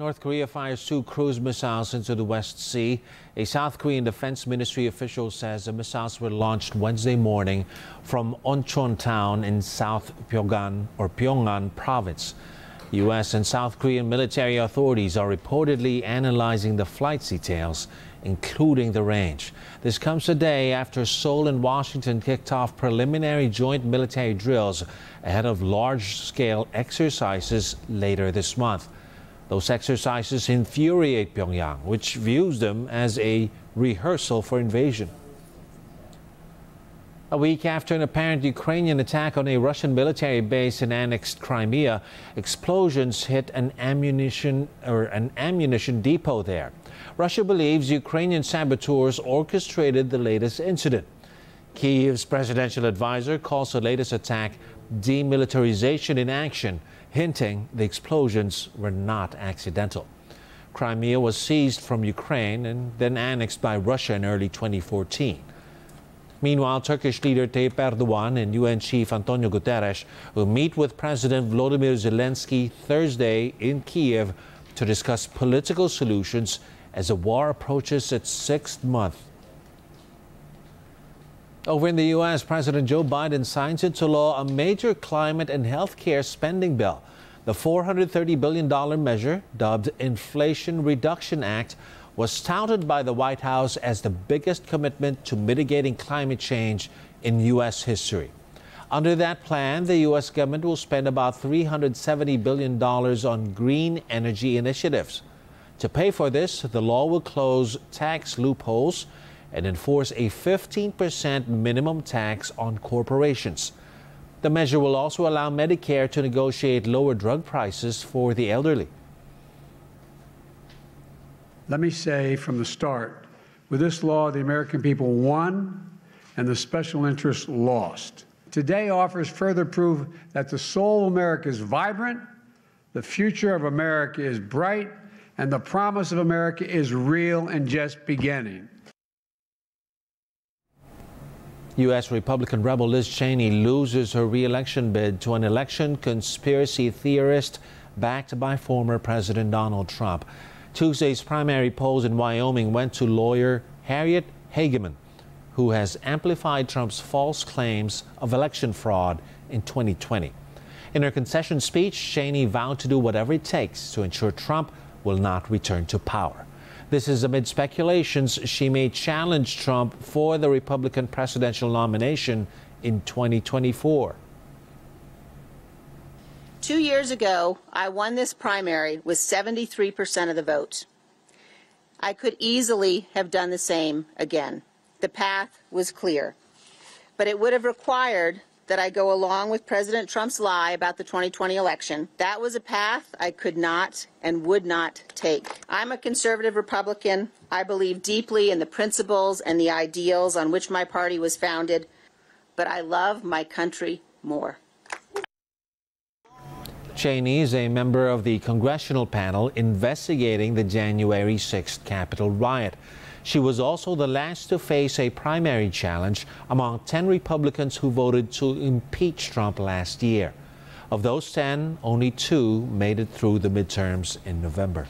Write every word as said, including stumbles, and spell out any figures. North Korea fires two cruise missiles into the West Sea. A South Korean Defense Ministry official says the missiles were launched Wednesday morning from Onchon Town in South Pyongan or Pyongan province. U S and South Korean military authorities are reportedly analyzing the flight's details, including the range. This comes a day after Seoul and Washington kicked off preliminary joint military drills ahead of large-scale exercises later this month. Those exercises infuriate Pyongyang, which views them as a rehearsal for invasion. A week after an apparent Ukrainian attack on a Russian military base in annexed Crimea, explosions hit an ammunition or an ammunition depot there. Russia believes Ukrainian saboteurs orchestrated the latest incident. Kyiv's presidential advisor calls the latest attack demilitarization in action, hinting the explosions were not accidental. Crimea was seized from Ukraine and then annexed by Russia in early twenty fourteen. Meanwhile, Turkish leader Tayyip Erdogan and U N Chief Antonio Guterres will meet with President Volodymyr Zelensky Thursday in Kiev to discuss political solutions as the war approaches its sixth month. Over in the U S, President Joe Biden signs into law a major climate and health care spending bill. The four hundred thirty billion dollar measure, dubbed Inflation Reduction Act, was touted by the White House as the biggest commitment to mitigating climate change in U S history. Under that plan, the U S government will spend about three hundred seventy billion dollars on green energy initiatives. To pay for this, the law will close tax loopholes and enforce a fifteen percent minimum tax on corporations. The measure will also allow Medicare to negotiate lower drug prices for the elderly. Let me say from the start, with this law, the American people won and the special interests lost. Today offers further proof that the soul of America is vibrant, the future of America is bright, and the promise of America is real and just beginning. U S Republican rebel Liz Cheney loses her re-election bid to an election conspiracy theorist backed by former President Donald Trump. Tuesday's primary polls in Wyoming went to lawyer Harriet Hageman, who has amplified Trump's false claims of election fraud in twenty twenty. In her concession speech, Cheney vowed to do whatever it takes to ensure Trump will not return to power. This is amid speculations she may challenge Trump for the Republican presidential nomination in twenty twenty-four. Two years ago, I won this primary with seventy-three percent of the vote. I could easily have done the same again. The path was clear. But it would have required that I go along with President Trump's lie about the twenty twenty election. That was a path I could not and would not take. I'm a conservative Republican. I believe deeply in the principles and the ideals on which my party was founded. But I love my country more. Cheney is a member of the congressional panel investigating the January sixth Capitol riot. She was also the last to face a primary challenge among ten Republicans who voted to impeach Trump last year. Of those ten, only two made it through the midterms in November.